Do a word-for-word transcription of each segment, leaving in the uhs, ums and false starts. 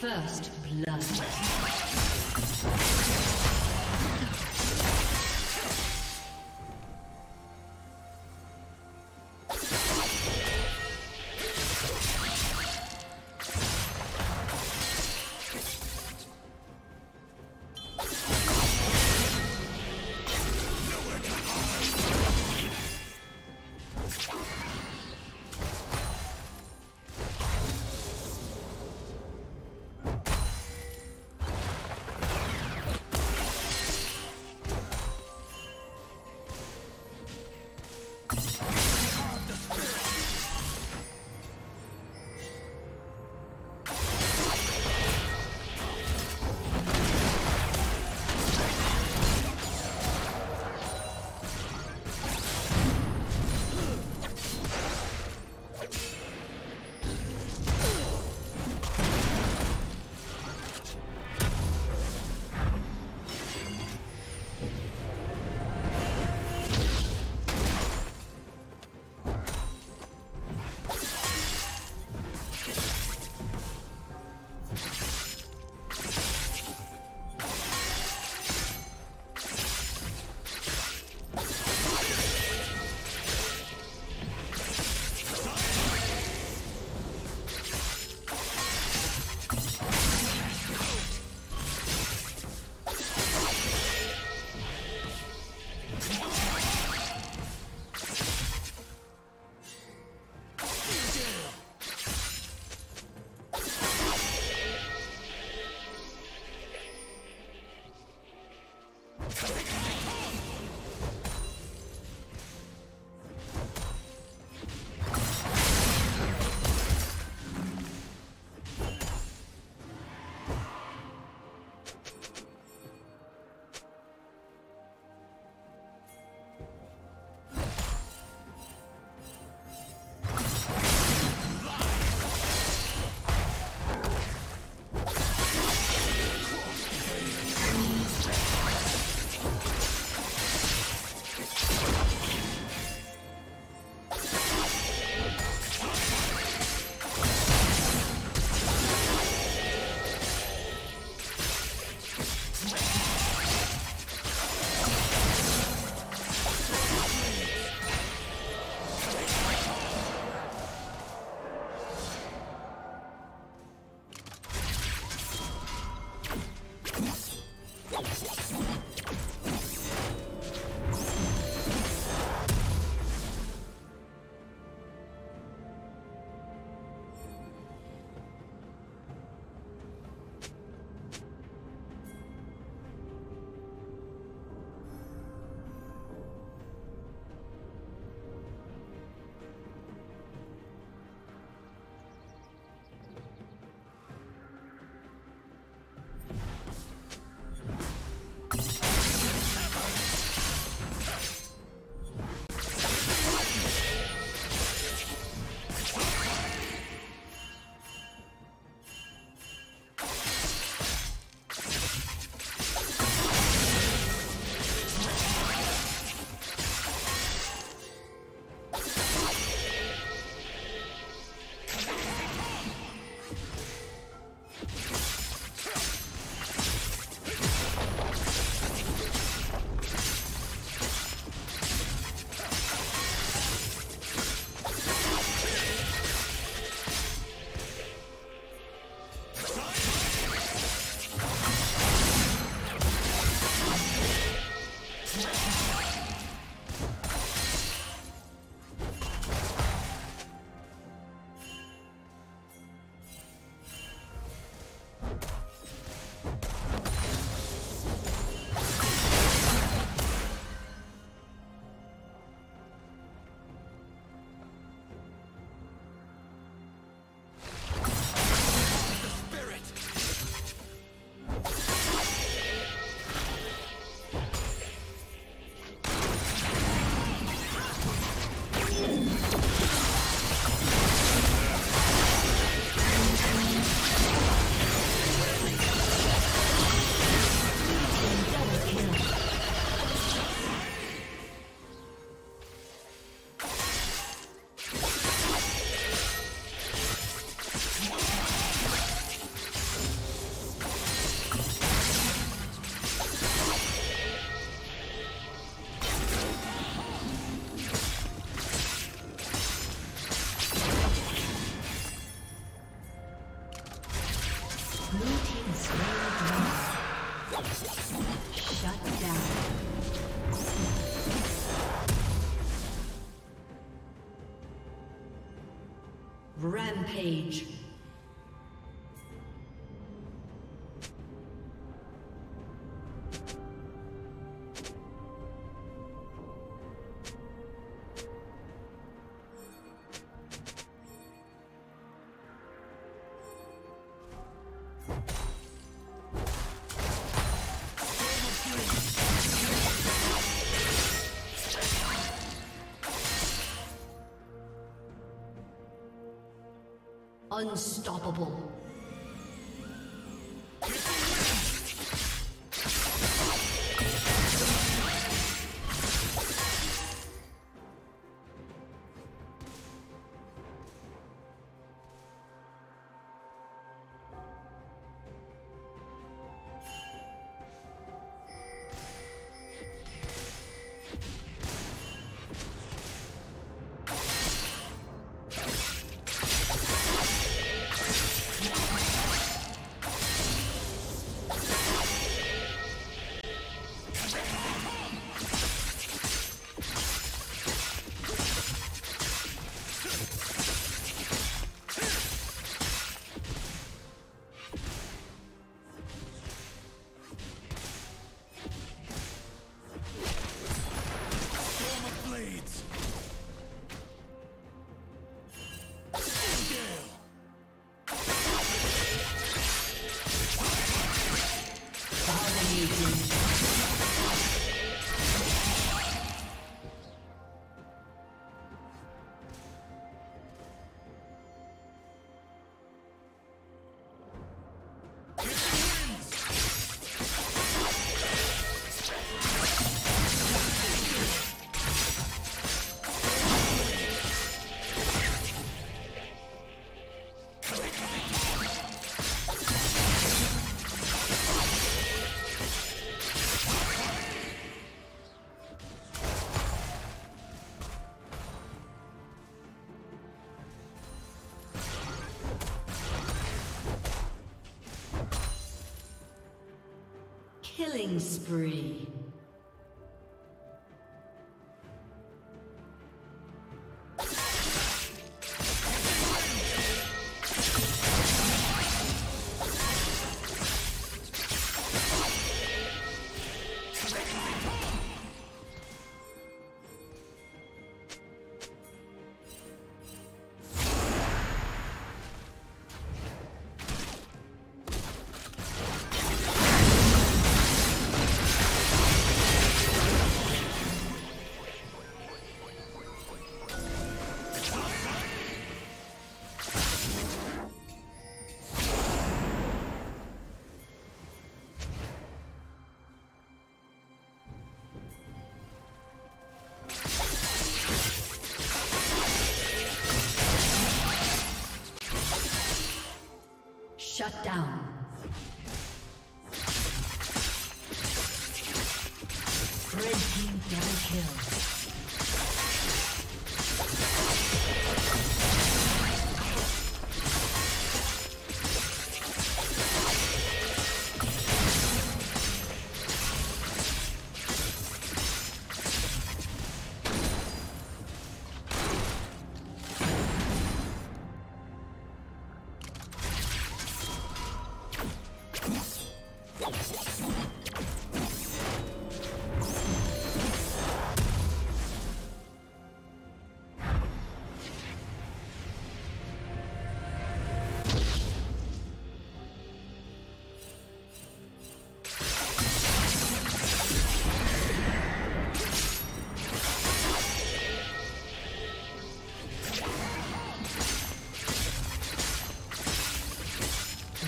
First blood. Rampage. Unstoppable. Killing spree. Shut down. Red team double kill.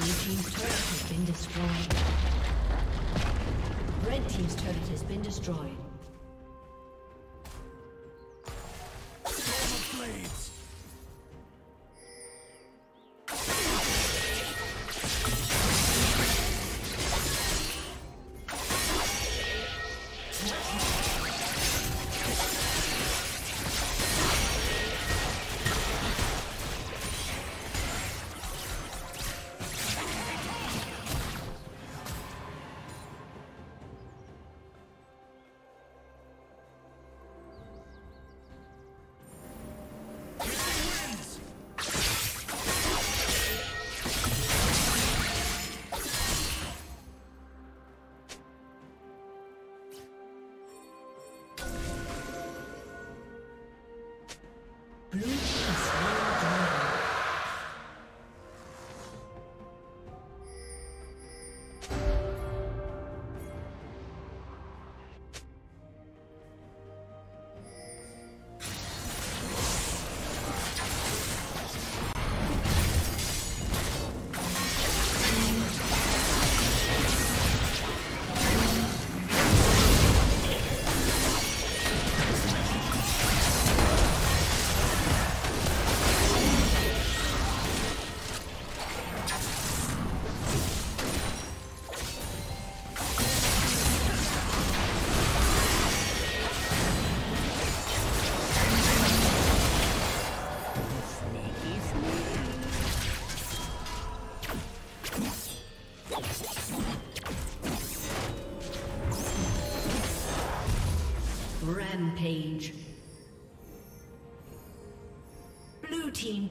Red team's turret has been destroyed. Rampage. Blue team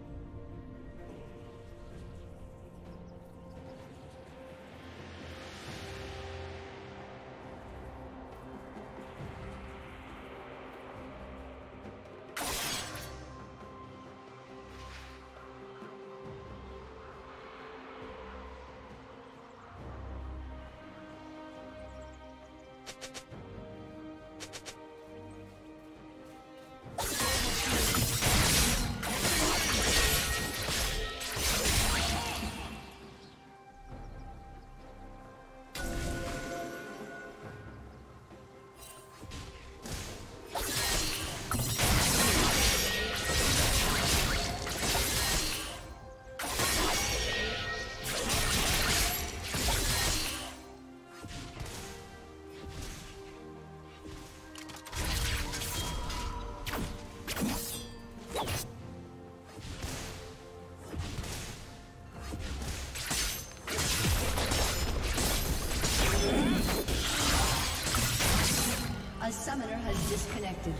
Disconnected.